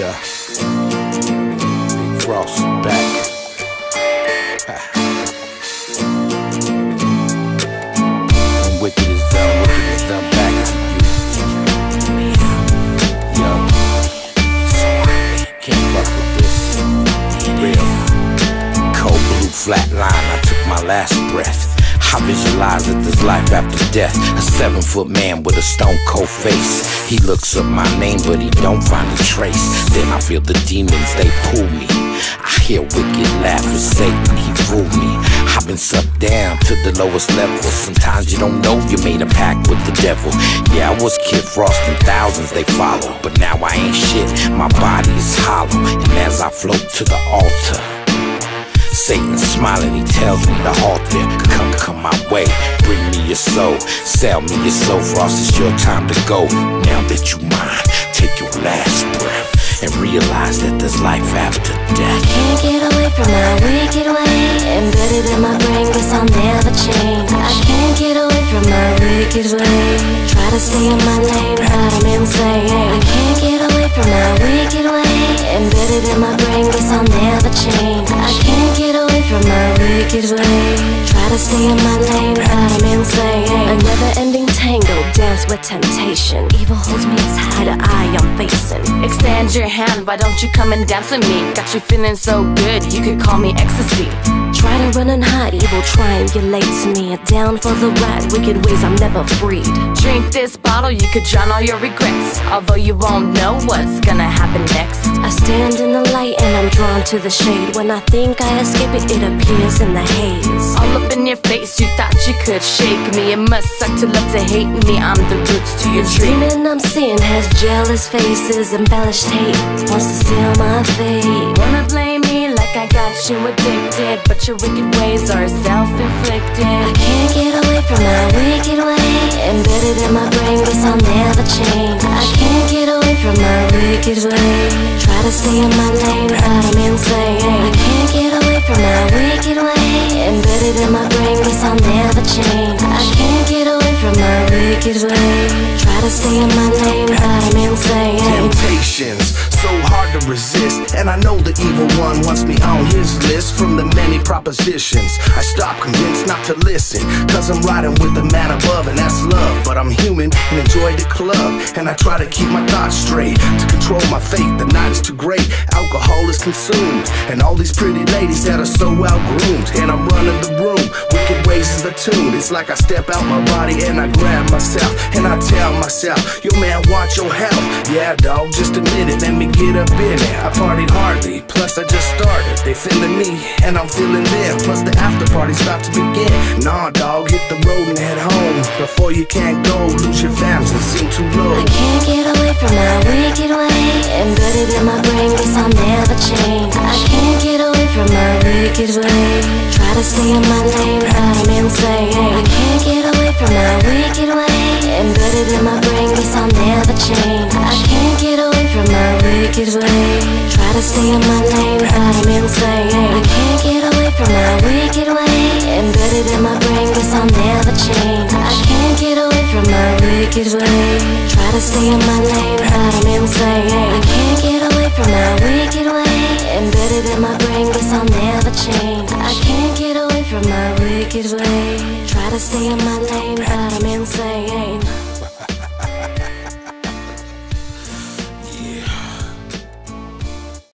Yeah. Kid Frost back. I'm wicked as them, back to you. Yo. Can't fuck with this. Real. Cold blue flatline, I took my last breath. I visualize that there's life after death. A 7-foot man with a stone cold face. He looks up my name but he don't find a trace. Then I feel the demons, they pull me. I hear wicked laughers, Satan, he fooled me. I've been sucked down to the lowest level. Sometimes you don't know you made a pact with the devil. Yeah, I was Kid Frost and thousands they follow. But now I ain't shit, my body is hollow. And as I float to the altar, Satan's smiling, he tells me to halt there. Come my way, bring me your soul. Sell me your soul, Frost, it's your time to go. Now that you mine, take your last breath and realize that there's life after death. I can't get away from my wicked way, embedded in my brain, guess I'll never change. I can't get away from my wicked way, try to stay in my lane, but I'm insane. I can't get away from my wicked way, embedded in my brain, guess I'll never change. I can't get away from my wicked way, try to stay in my lane, but I'm insane. A never-ending tango, dance with temptation. Evil holds me tied, to eye I'm facing. Extend your hand, why don't you come and dance with me? Got you feeling so good, you could call me ecstasy. Try to run and hide, evil triangulates me. Down for the ride, wicked ways I'm never freed. Drink this bottle, you could drown all your regrets, although you won't know what's gonna happen next. I stand in the light and I'm drawn to the shade. When I think I escape it, it appears in the haze. All up in your face, you thought you could shake me. It must suck to love to hate me, I'm the roots to your tree. The demon I'm seeing has jealous faces, embellished hate, wants to steal my fate. Wanna blame me like I got you addicted, but your wicked ways are self-inflicted. I can't get away from my wicked way, embedded in my brain, guess I'll never change. I can't get away from my wicked way, try to stay in my lane, but I'm insane. I can't get away from my wicked way, embedded in my brain, guess I'll never change. I can't get away from my wicked way, try to stay in my lane, but I'm insane. Temptations, so hard to resist, and I know the evil one wants me on his list. From the many propositions I stop, convinced not to listen, cause I'm riding with the man above, and that's love. But I'm human and enjoy the club, and I try to keep my thoughts straight, to control my fate. The night is too great, alcohol is consumed, and all these pretty ladies that are so well groomed, and I'm running the room. Wicked ways is the tune, it's like I step out my body and I grab myself, and I tell myself, yo man, watch your health. Yeah dog, just a minute, let me get up in it. I partied hardly, plus I just started. They feeling me, and I'm feeling them, plus the after party's about to begin. Nah dog, hit the road and head home, before you can't go, lose your fams and seem too low. I can't get away from my wicked way, embedded in my brain, guess I'll never change. I can't get away from my wicked way, try to stay in my lane, but I'm insane. I can't get away from my wicked way, embedded in my brain, guess I'll never change. I can't get away from my wicked way, try to stay in my lane, but I'm insane. I can't get away from my wicked way, embedded in my brain, guess I'll never change. I can't get away from my wicked way, try to stay in my lane, but I'm insane. I can't get away from my wicked way, embedded in my brain, guess I'll never change. I can't get away from my wicked way, try to stay in my lane, but I'm insane.